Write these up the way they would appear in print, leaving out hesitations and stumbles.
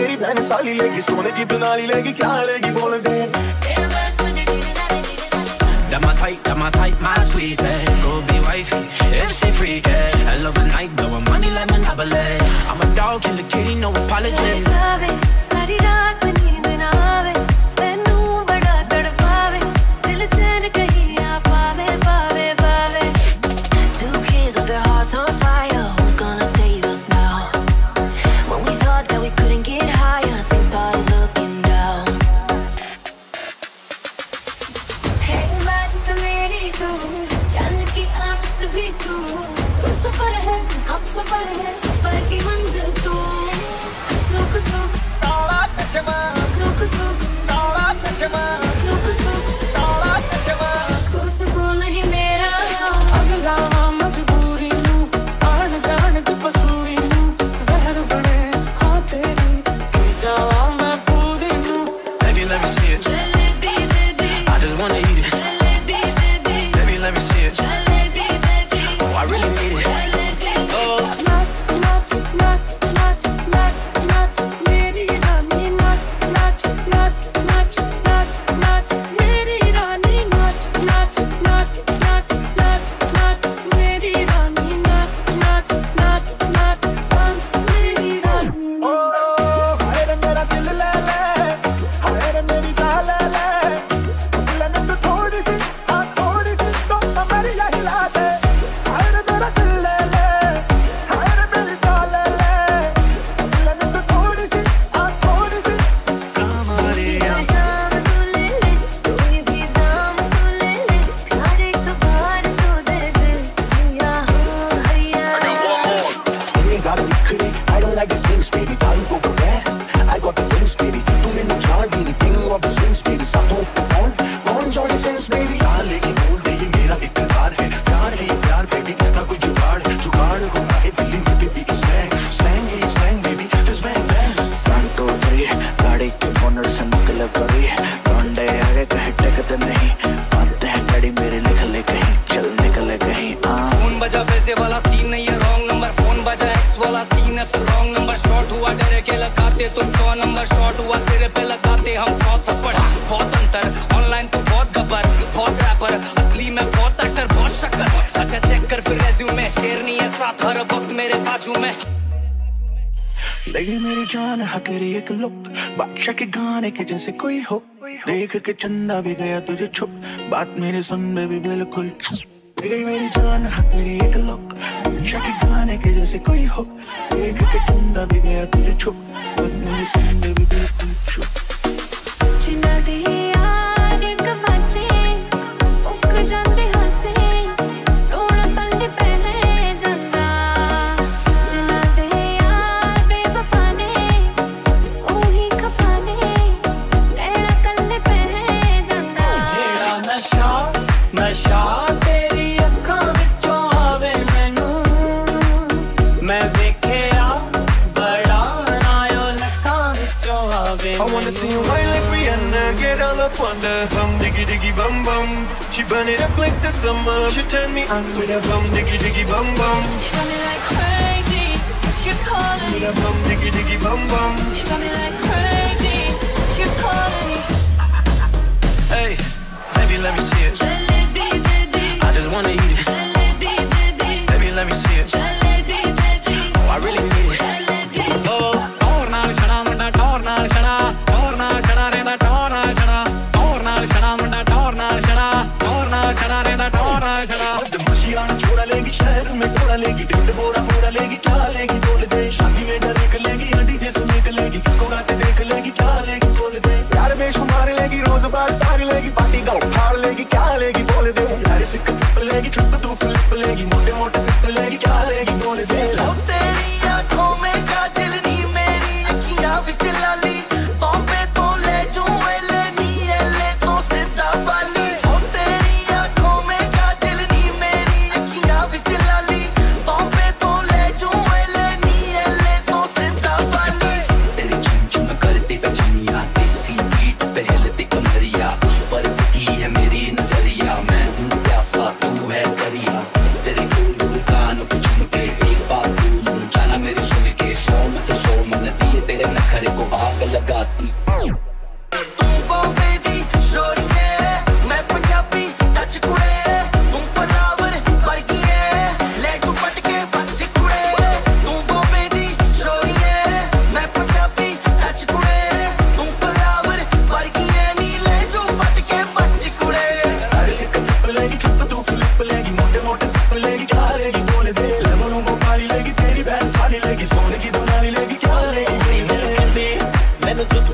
तेरी बहन साली लेगी सोने की बनाली लेगी क्या लेगी बोल दे Dama tight, my sweetie Go be wifey, if she freaky I love a night, blowin' money like Monopoly I'm a dog, kill a kitty, no apologies सारी रात नींद ना आवे तेनू बड़ा तड़पावे दिल चैन कहीं आ पावे Two kids with their hearts on fire Who's gonna save us now? When we thought that we couldn't get higher Things started looking down सफर की मंजिल तू सुख दौलत जमा दौलत जमा दौलत जमा तू सुकून ही मेरा अगला मजबूरी लूं आन जान की पसूरी लूं जहर बने हाँ तेरी की जावा मैं पूरी लूं Baby let me see it Jalebi baby I just wanna eat it Jalebi baby Baby let me see it Jalebi baby Oh I really need it जैसे कोई हो देख के चंदा भी गया तुझे छुप बात मेरी सुन बेबी बिल्कुल छुप गई मेरी जान हक मेरी एक लुक शकी गाने के जैसे कोई हो देख के चंदा भी गया तुझे छुप बात मेरी सुन बेबी बिल्कुल छुप चिना दे She burn it up like the summer She turn me on with a bum diggy diggy bum bum She got me like crazy What you calling me With a bum diggy diggy bum bum She got me like crazy What you calling me Hey, baby let me see it Jalebi baby I just wanna eat it Jalebi baby Baby let me see it Jalebi baby Oh I really need it Jalebi Oh Tornal shana munda tornal shana Tornal shana reda tornal shana Tornal shana munda tornal shana Chana reda dona chana ab mashiyan chhora legi shehar mein thora legi dil bora bora legi kya legi bol de shaadi mein dar nikalegi aandi jaise nikalegi kisko कर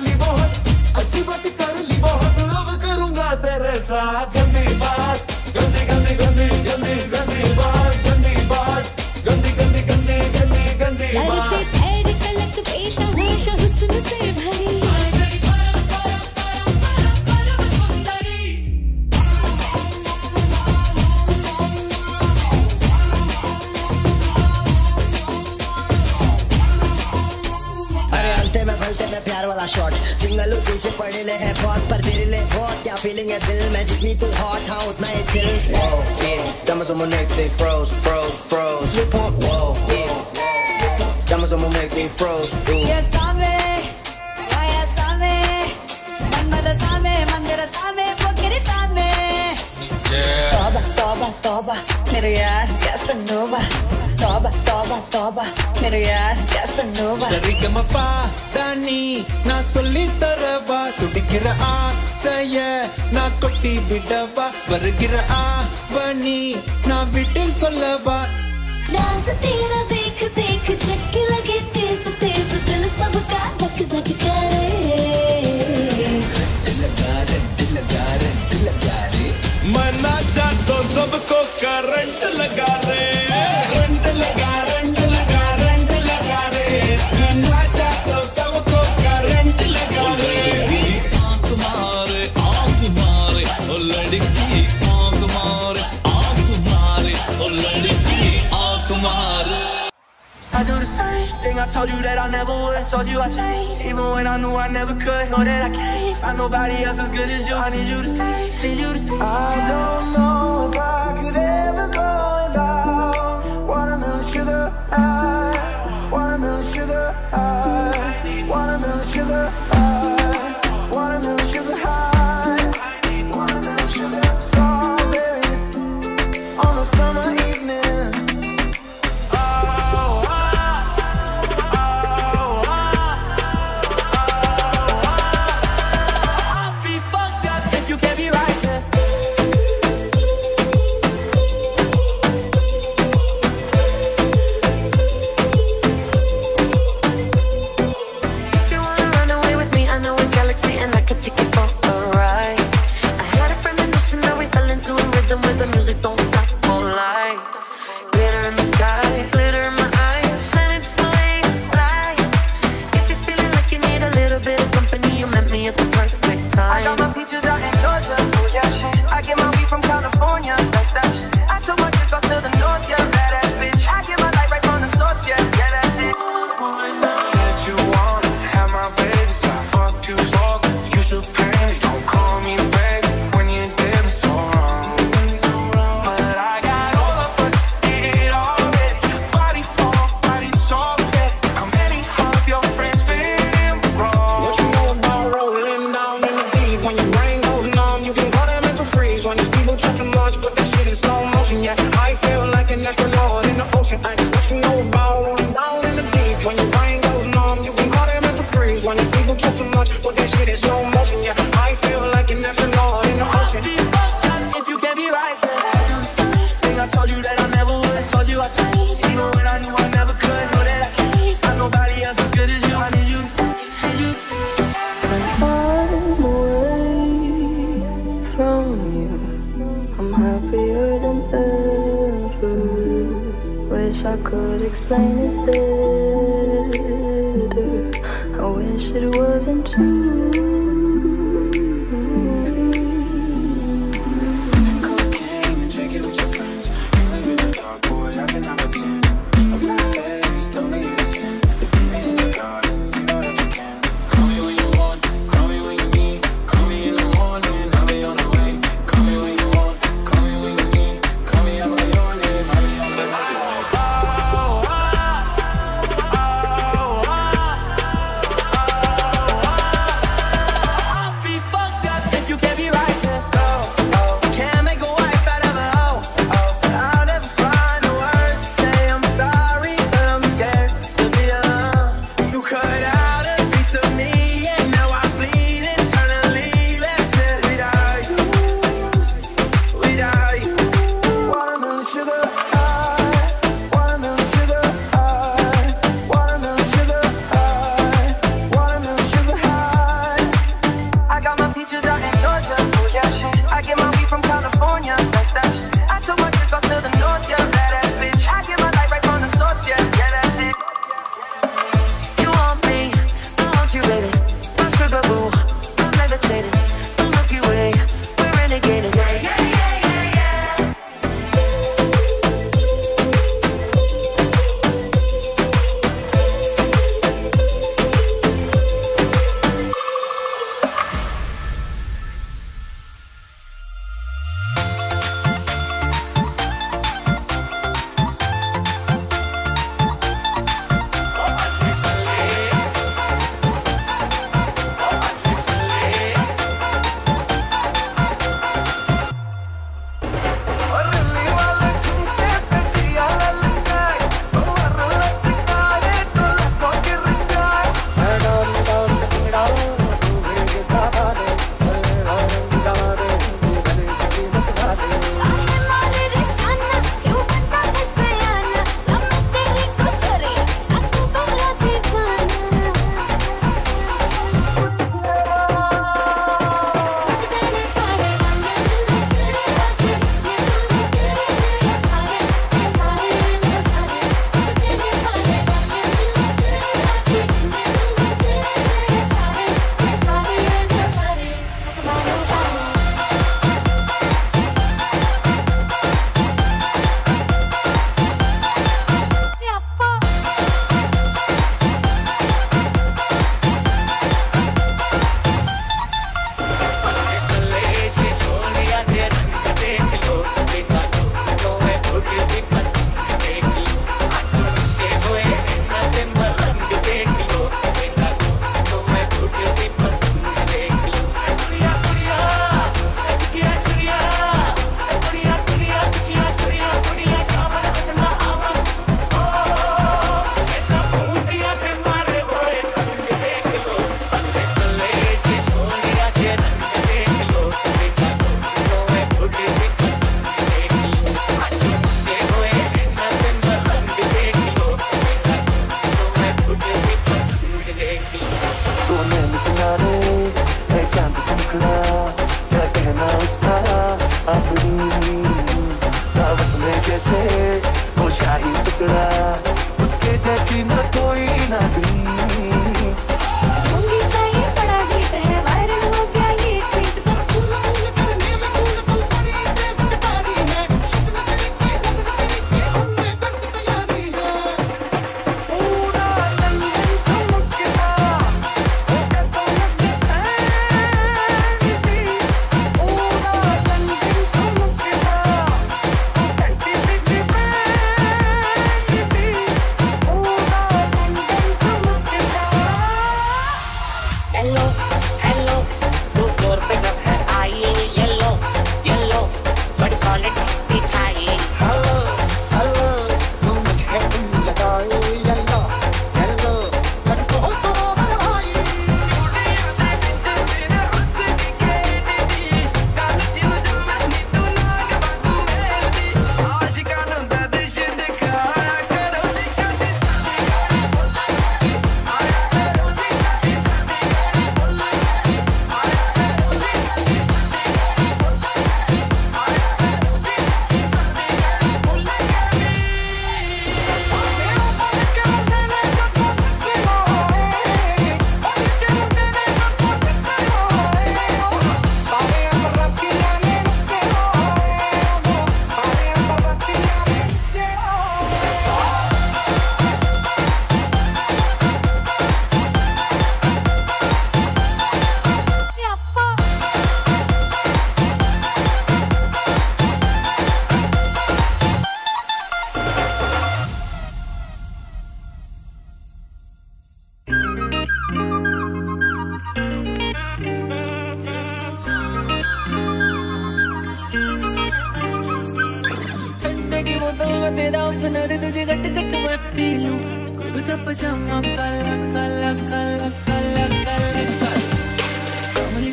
ली बहुत अच्छी बात कर ली बहुत अब करूंगा मेरे साथ गंदी बात, गंदी गंदी गंदी गंदी गंदी बात, गंदी बात, गंदी गंदी गंदी गंदी गंदी बात। तेरे कलक पे तमाशा हुस्न से भरी, मैं प्यार वाला शॉट सिंगल पीछे पड़े ले है बहुत, पर तेरे लिए बहुत क्या फीलिंग है दिल में, जितनी तू हॉट हाँ उतना ही दिल। Whoa, yeah, diamonds on my neck they froze, froze, froze. Whoa, yeah, diamonds on my neck they froze. Yeah, सामे, आया सामे, मंदिर सामे, मंदिर सामे, पोखरी सामे। तोबा, तोबा, तोबा, मेरे यार कैसनोवा। तोबा, तोबा, तोबा, मेरे यार Casanova. Saregamapa Dani, na solitava, tu digira a saye, na koti vidava, vargira a vani, na vitil solava. Dance tera dekh dekh jhatke lage tez tez, dil sabka dhak dhak kare. Dil lagare, mana chahto sabko current laga re, current laga re. I do the same thing I told you that I never would. I told you I changed, even when I knew I never could. Know that I can't find nobody else as good as you. I need you to stay, need you to stay. I don't know if I could ever go without watermelon sugar high, watermelon sugar high, watermelon sugar high, watermelon sugar high, watermelon sugar, strawberries on a summer evening. टुकड़ा, उसके जैसी न कोई नाज़नी।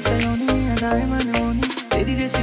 Salonia, I don't know. There is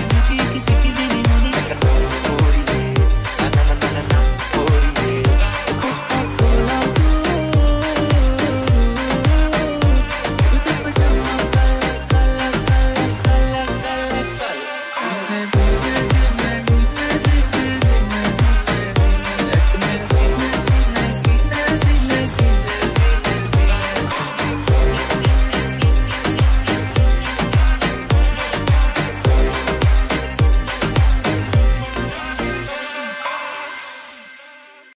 a beauty, kisi ki.